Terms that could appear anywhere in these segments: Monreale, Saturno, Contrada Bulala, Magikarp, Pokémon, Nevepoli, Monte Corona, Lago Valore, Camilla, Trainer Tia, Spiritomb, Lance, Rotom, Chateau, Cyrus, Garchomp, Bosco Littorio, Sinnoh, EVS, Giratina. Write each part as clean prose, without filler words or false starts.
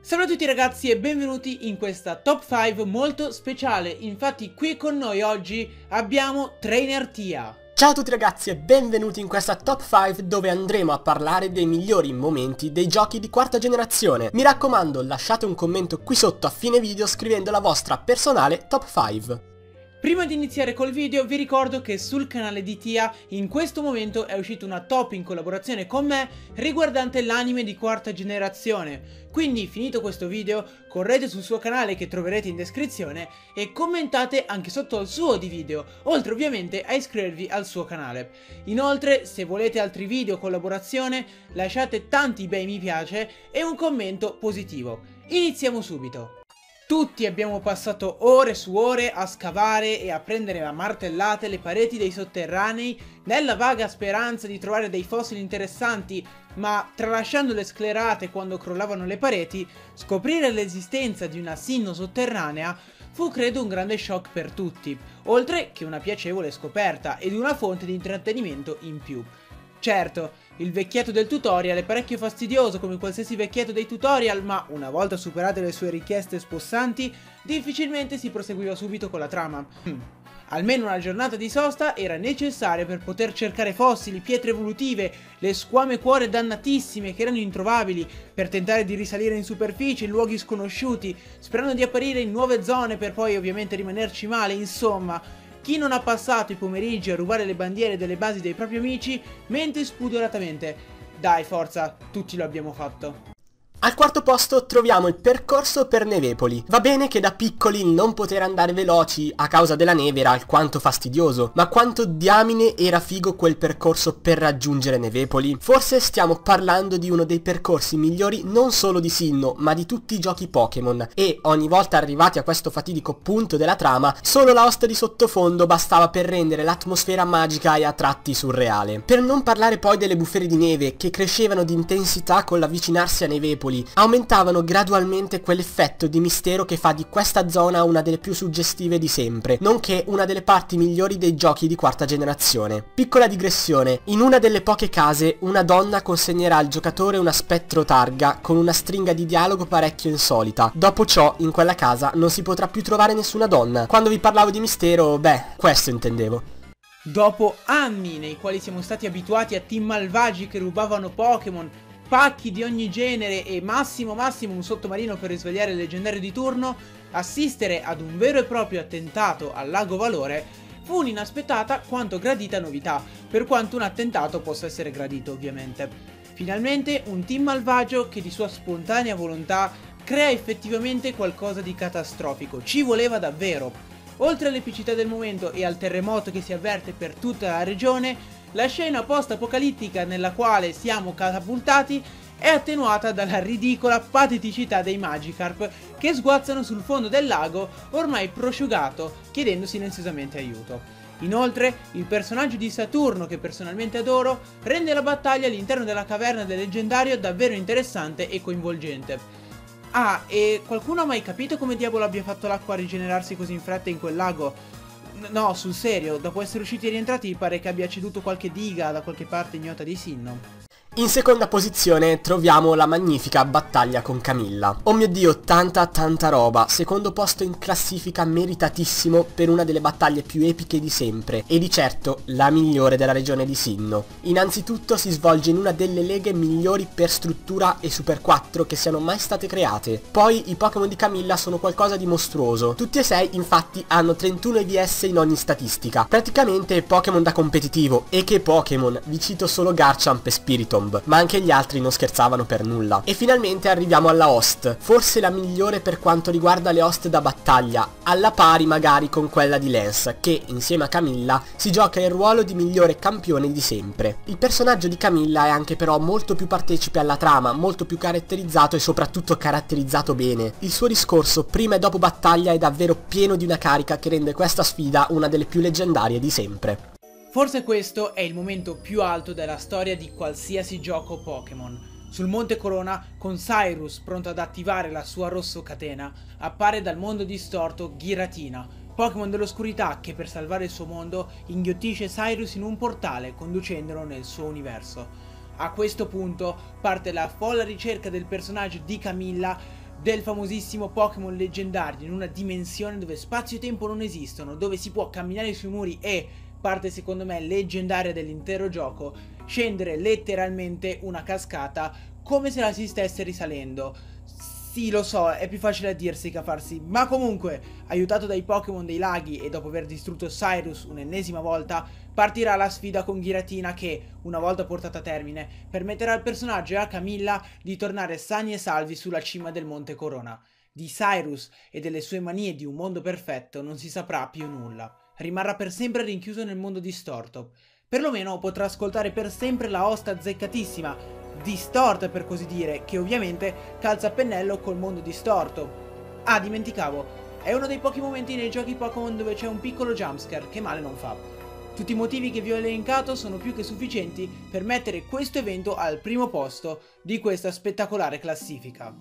Salve a tutti ragazzi e benvenuti in questa top 5 molto speciale. Infatti qui con noi oggi abbiamo Trainer Tia. Ciao a tutti ragazzi e benvenuti in questa top 5 dove andremo a parlare dei migliori momenti dei giochi di quarta generazione. Mi raccomando, lasciate un commento qui sotto a fine video scrivendo la vostra personale top 5. Prima di iniziare col video vi ricordo che sul canale di Tia in questo momento è uscita una top in collaborazione con me riguardante l'anime di quarta generazione, quindi finito questo video correte sul suo canale che troverete in descrizione e commentate anche sotto al suo di video, oltre ovviamente a iscrivervi al suo canale. Inoltre se volete altri video collaborazione lasciate tanti bei mi piace e un commento positivo. Iniziamo subito! Tutti abbiamo passato ore su ore a scavare e a prendere a martellate le pareti dei sotterranei nella vaga speranza di trovare dei fossili interessanti, ma tralasciando le sclerate quando crollavano le pareti, scoprire l'esistenza di una Sinnoh sotterranea fu credo un grande shock per tutti, oltre che una piacevole scoperta ed una fonte di intrattenimento in più. Certo, il vecchietto del tutorial è parecchio fastidioso come qualsiasi vecchietto dei tutorial, ma una volta superate le sue richieste spossanti, difficilmente si proseguiva subito con la trama. Almeno una giornata di sosta era necessaria per poter cercare fossili, pietre evolutive, le squame cuore dannatissime che erano introvabili, per tentare di risalire in superficie, in luoghi sconosciuti, sperando di apparire in nuove zone per poi ovviamente rimanerci male, insomma. Chi non ha passato i pomeriggi a rubare le bandiere delle basi dei propri amici mente spudoratamente. Dai forza, tutti lo abbiamo fatto. Al quarto posto troviamo il percorso per Nevepoli. Va bene che da piccoli non poter andare veloci a causa della neve era alquanto fastidioso, ma quanto diamine era figo quel percorso per raggiungere Nevepoli. Forse stiamo parlando di uno dei percorsi migliori non solo di Sinnoh, ma di tutti i giochi Pokémon, e ogni volta arrivati a questo fatidico punto della trama, solo la osta di sottofondo bastava per rendere l'atmosfera magica e a tratti surreale. Per non parlare poi delle bufere di neve che crescevano di intensità con l'avvicinarsi a Nevepoli, aumentavano gradualmente quell'effetto di mistero che fa di questa zona una delle più suggestive di sempre, nonché una delle parti migliori dei giochi di quarta generazione. Piccola digressione, in una delle poche case una donna consegnerà al giocatore una spettro targa con una stringa di dialogo parecchio insolita. Dopo ciò in quella casa non si potrà più trovare nessuna donna. Quando vi parlavo di mistero, beh, questo intendevo. Dopo anni nei quali siamo stati abituati a team malvagi che rubavano Pokémon, pacchi di ogni genere e massimo un sottomarino per risvegliare il leggendario di turno, assistere ad un vero e proprio attentato al Lago Valore fu un'inaspettata quanto gradita novità, per quanto un attentato possa essere gradito ovviamente. Finalmente un team malvagio che di sua spontanea volontà crea effettivamente qualcosa di catastrofico, ci voleva davvero. Oltre all'epicità del momento e al terremoto che si avverte per tutta la regione, la scena post-apocalittica nella quale siamo catapultati è attenuata dalla ridicola pateticità dei Magikarp che sguazzano sul fondo del lago ormai prosciugato chiedendo silenziosamente aiuto. Inoltre il personaggio di Saturno, che personalmente adoro, rende la battaglia all'interno della caverna del leggendario davvero interessante e coinvolgente. Ah, e qualcuno ha mai capito come diavolo abbia fatto l'acqua a rigenerarsi così in fretta in quel lago? No, sul serio, dopo essere usciti e rientrati pare che abbia ceduto qualche diga da qualche parte ignota di Sinnoh. In seconda posizione troviamo la magnifica battaglia con Camilla. Oh mio dio, tanta roba. Secondo posto in classifica meritatissimo per una delle battaglie più epiche di sempre e di certo la migliore della regione di Sinnoh. Innanzitutto si svolge in una delle leghe migliori per struttura e Super 4 che siano mai state create. Poi i Pokémon di Camilla sono qualcosa di mostruoso. Tutti e 6 infatti hanno 31 EVS in ogni statistica. Praticamente Pokémon da competitivo. E che Pokémon? Vi cito solo Garchomp e Spiritomb, ma anche gli altri non scherzavano per nulla. E finalmente arriviamo alla host, forse la migliore per quanto riguarda le host da battaglia, alla pari magari con quella di Lance, che insieme a Camilla si gioca il ruolo di migliore campione di sempre. Il personaggio di Camilla è anche però molto più partecipe alla trama, molto più caratterizzato e soprattutto caratterizzato bene. Il suo discorso prima e dopo battaglia è davvero pieno di una carica che rende questa sfida una delle più leggendarie di sempre. Forse questo è il momento più alto della storia di qualsiasi gioco Pokémon. Sul Monte Corona, con Cyrus pronto ad attivare la sua rosso catena, appare dal mondo distorto Giratina, Pokémon dell'oscurità che per salvare il suo mondo inghiottisce Cyrus in un portale conducendolo nel suo universo. A questo punto parte la folle ricerca del personaggio di Camilla del famosissimo Pokémon leggendario, in una dimensione dove spazio e tempo non esistono, dove si può camminare sui muri e, parte secondo me leggendaria dell'intero gioco, scendere letteralmente una cascata come se la si stesse risalendo. Sì, lo so, è più facile a dirsi che a farsi, ma comunque, aiutato dai Pokémon dei laghi e dopo aver distrutto Cyrus un'ennesima volta, partirà la sfida con Giratina che, una volta portata a termine, permetterà al personaggio e a Camilla di tornare sani e salvi sulla cima del Monte Corona. Di Cyrus e delle sue manie di un mondo perfetto non si saprà più nulla. Rimarrà per sempre rinchiuso nel mondo distorto. Perlomeno potrà ascoltare per sempre la hosta azzeccatissima, distorta per così dire, che ovviamente calza a pennello col mondo distorto. Ah, dimenticavo, è uno dei pochi momenti nei giochi Pokémon dove c'è un piccolo jumpscare che male non fa. Tutti i motivi che vi ho elencato sono più che sufficienti per mettere questo evento al primo posto di questa spettacolare classifica.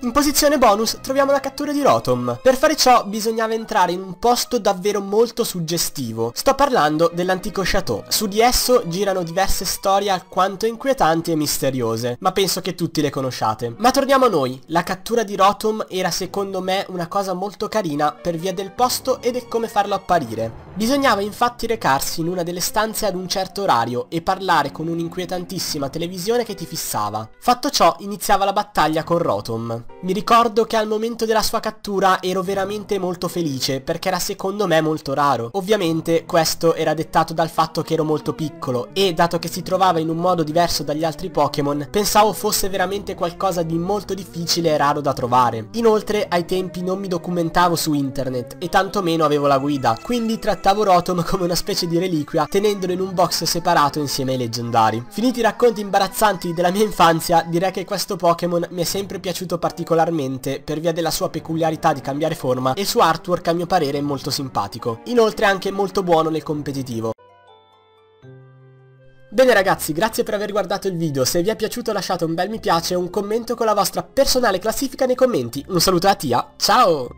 In posizione bonus troviamo la cattura di Rotom. Per fare ciò bisognava entrare in un posto davvero molto suggestivo. Sto parlando dell'antico Chateau. Su di esso girano diverse storie alquanto inquietanti e misteriose, ma penso che tutti le conosciate. Ma torniamo a noi. La cattura di Rotom era secondo me una cosa molto carina per via del posto e del come farlo apparire. Bisognava infatti recarsi in una delle stanze ad un certo orario e parlare con un'inquietantissima televisione che ti fissava. Fatto ciò iniziava la battaglia con Rotom. Mi ricordo che al momento della sua cattura ero veramente molto felice perché era secondo me molto raro. Ovviamente questo era dettato dal fatto che ero molto piccolo e, dato che si trovava in un modo diverso dagli altri Pokémon, pensavo fosse veramente qualcosa di molto difficile e raro da trovare. Inoltre ai tempi non mi documentavo su internet e tantomeno avevo la guida, quindi trattavo Rotom come una specie di reliquia, tenendolo in un box separato insieme ai leggendari. Finiti i racconti imbarazzanti della mia infanzia, direi che questo Pokémon mi è sempre piaciuto particolarmente per via della sua peculiarità di cambiare forma e il suo artwork a mio parere è molto simpatico. Inoltre è anche molto buono nel competitivo. Bene ragazzi, grazie per aver guardato il video, se vi è piaciuto lasciate un bel mi piace e un commento con la vostra personale classifica nei commenti. Un saluto da Tia, ciao!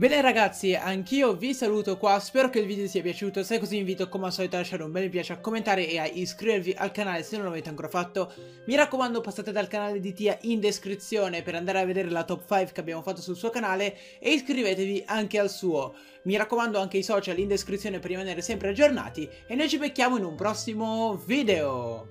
Bene ragazzi, anch'io vi saluto qua, spero che il video sia piaciuto, se è così vi invito come al solito a lasciare un bel mi piace, a commentare e a iscrivervi al canale se non l'avete ancora fatto. Mi raccomando, passate dal canale di Tia in descrizione per andare a vedere la top 5 che abbiamo fatto sul suo canale e iscrivetevi anche al suo. Mi raccomando anche i social in descrizione per rimanere sempre aggiornati e noi ci becchiamo in un prossimo video!